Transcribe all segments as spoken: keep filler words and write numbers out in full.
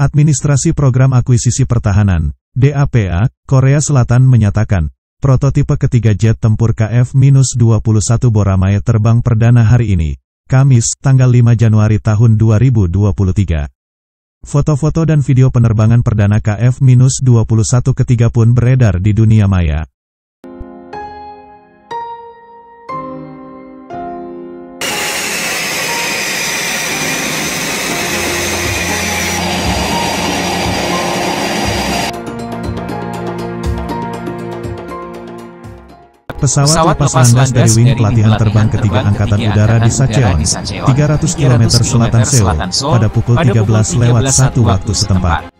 Administrasi Program Akuisisi Pertahanan, D A P A, Korea Selatan menyatakan, prototipe ketiga jet tempur K F dua puluh satu Boramae terbang perdana hari ini, Kamis, tanggal lima Januari tahun dua ribu dua puluh tiga. Foto-foto dan video penerbangan perdana K F dua puluh satu ketiga pun beredar di dunia maya. Pesawat, Pesawat lepas landas dari wing pelatihan terbang ketiga Angkatan Udara di Sacheon, tiga ratus kilometer selatan Seoul, pada pukul tiga belas lewat satu waktu setempat.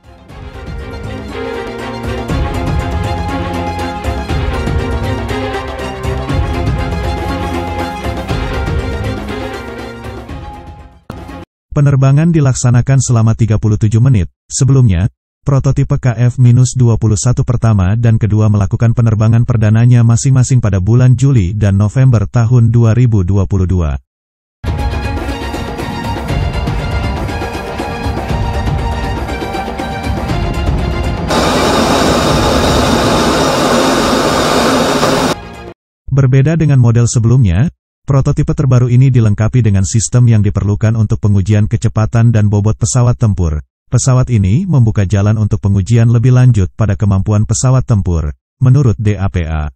Penerbangan dilaksanakan selama tiga puluh tujuh menit, sebelumnya, prototipe K F dua puluh satu pertama dan kedua melakukan penerbangan perdananya masing-masing pada bulan Juli dan November tahun dua ribu dua puluh dua. Berbeda dengan model sebelumnya, prototipe terbaru ini dilengkapi dengan sistem yang diperlukan untuk pengujian kecepatan dan bobot pesawat tempur. Pesawat ini membuka jalan untuk pengujian lebih lanjut pada kemampuan pesawat tempur, menurut D A P A.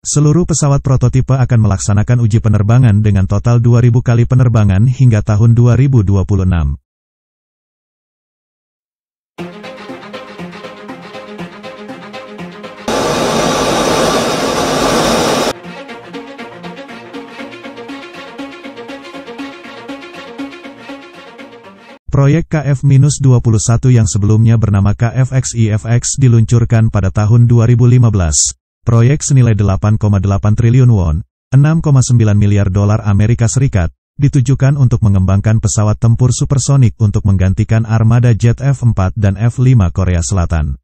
Seluruh pesawat prototipe akan melaksanakan uji penerbangan dengan total dua ribu kali penerbangan hingga tahun dua ribu dua puluh enam. Proyek K F dua puluh satu yang sebelumnya bernama K F X I F X diluncurkan pada tahun dua ribu lima belas. Proyek senilai delapan koma delapan triliun won, enam koma sembilan miliar dolar Amerika Serikat, ditujukan untuk mengembangkan pesawat tempur supersonik untuk menggantikan armada jet F empat dan F lima Korea Selatan.